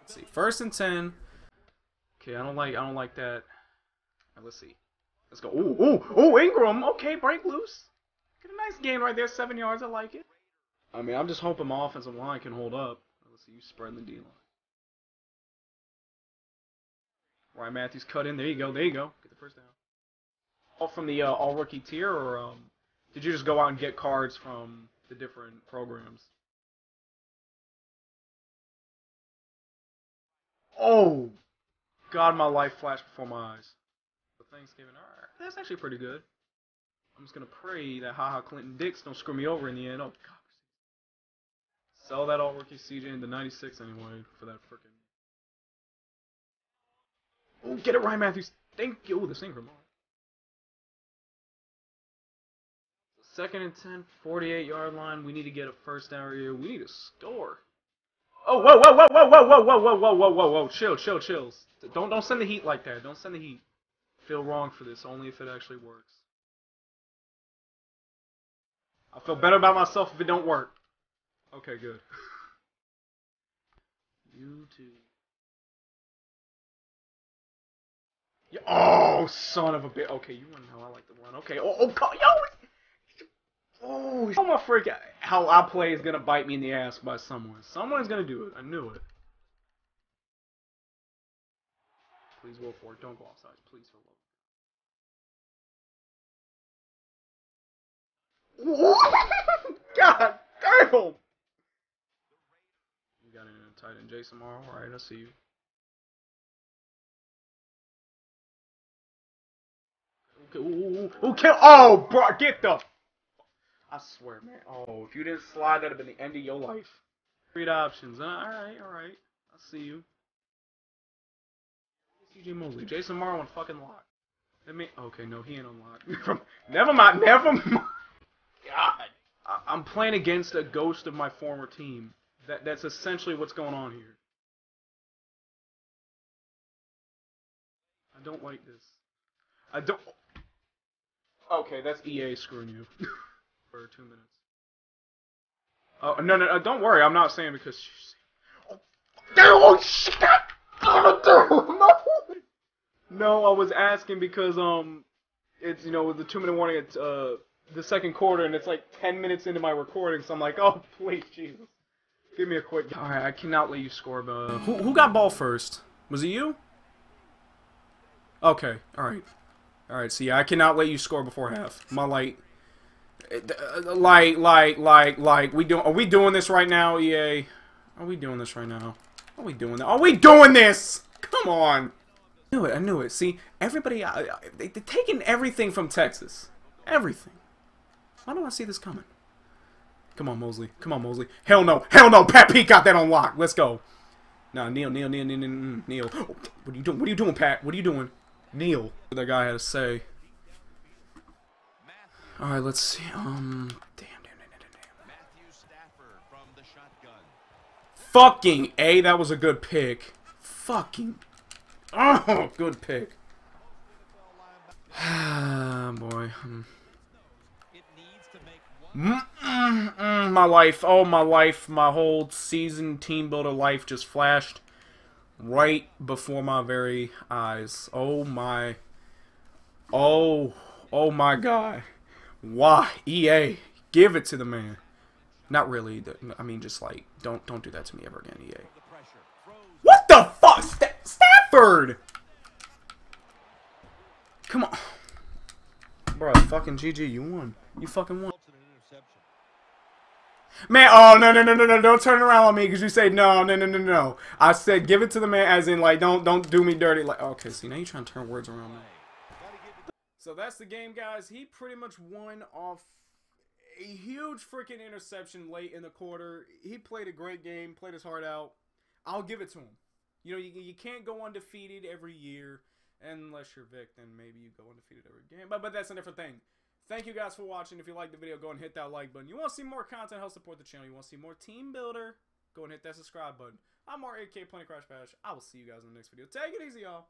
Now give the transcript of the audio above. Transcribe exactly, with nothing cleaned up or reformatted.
Let's see, first and ten. Okay, I don't like I don't like that. Right, let's see. Let's go. Ooh, ooh, ooh, Ingram. Okay, break loose. Get a nice gain right there, seven yards. I like it. I mean, I'm just hoping my offensive line can hold up. Let's see, you spreading the D line. Ryan Matthews cut in. There you go. There you go. Get the first down. All from the uh, all rookie tier, or um, did you just go out and get cards from the different programs? Oh, God, my life flashed before my eyes. But Thanksgiving, alright, that's actually pretty good. I'm just gonna pray that Ha-Ha Clinton Dix don't screw me over in the end. Oh, God. Sell that all rookie C J into ninety-six anyway for that freaking. Oh, get it, Ryan Matthews. Thank you. Oh, this thing from. Second and ten, forty-eight yard line. We need to get a first down here. We need to score. Oh, whoa, whoa, whoa, whoa, whoa, whoa, whoa, whoa, whoa, whoa, whoa, whoa. Chill, chill, chills. Don't, don't send the heat like that. Don't send the heat. I feel wrong for this, only if it actually works. I feel better about myself if it don't work. Okay, good. You too. Yeah, oh, son of a bitch. Okay, you want to know I like the one. Okay, oh, oh, God, yo. Oh, how my freak! How I play is gonna bite me in the ass by someone. Someone's gonna do it. I knew it. Please roll for it. Don't go offsides, please, for love. God damn! You got in a tight end, Jason Marrow. All right, I see you. Okay. Ooh, ooh, ooh. Okay. Oh, bro, get the. I swear, man. Oh, if you didn't slide, that'd have been the end of your life. Great options. Uh, all right, all right. I'll see you. C J Mosley, Jason Marrow, and fucking lock. Let me. Okay, no, he ain't unlocked. Never mind. Never mind. God, I I'm playing against a ghost of my former team. That that's essentially what's going on here. I don't like this. I don't. Okay, that's E A screwing you. For two minutes. Oh, no, no, no, don't worry. I'm not saying because. Oh, oh shit! No, I was asking because um, it's you know with the two-minute warning, it's uh the second quarter, and it's like ten minutes into my recording, so I'm like, oh please, Jesus, give me a quick. All right, I cannot let you score, but who who got ball first? Was it you? Okay, all right, all right. See, I cannot let you score before half. My light. Like, like, like, like, we do, are we doing this right now, E A? Are we doing this right now? Are we doing that? Are we doing this? Come on. I knew it, I knew it. See, everybody, I, I, they, they're taking everything from Texas. Everything. Why don't I see this coming? Come on, Mosley. Come on, Mosley. Hell no. Hell no. Pat Pete got that on lock. Let's go. Nah, kneel, kneel, kneel, kneel, kneel, kneel. Oh, what are you doing? What are you doing, Pat? What are you doing? Kneel. What that guy had to say. All right, let's see. Um, damn, damn, damn, damn, damn. Matthew Stafford from the shotgun. Fucking A, that was a good pick. Fucking. Oh, good pick. Ah, boy. Mm, mm, mm, my life, oh my life, my whole season team builder life just flashed right before my very eyes. Oh my. Oh, oh my God. Why? E A, give it to the man. Not really. I mean, just like, don't don't do that to me ever again, E A. What the fuck? St Stafford! Come on. Bro, fucking G G, you won. You fucking won. Man, oh, no, no, no, no, no. Don't turn around on me because you said no, no, no, no, no. I said give it to the man as in, like, don't, don't do me dirty. Like, okay, see, now you're trying to turn words around now. So that's the game, guys. He pretty much won off a huge freaking interception late in the quarter. He played a great game, played his heart out. I'll give it to him. You know, you, you can't go undefeated every year. Unless you're Vic, then maybe you go undefeated every game. But, but that's a different thing. Thank you guys for watching. If you liked the video, go and hit that like button. You want to see more content, help support the channel. You want to see more Team Builder, go and hit that subscribe button. I'm R A K, Planet Crash Bash. I will see you guys in the next video. Take it easy, y'all.